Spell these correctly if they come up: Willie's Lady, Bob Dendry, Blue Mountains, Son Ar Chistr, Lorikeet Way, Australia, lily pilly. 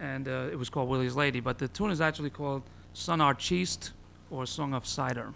and it was called Willie's Lady. But the tune is actually called Son Ar Chistr, or Song of Cider.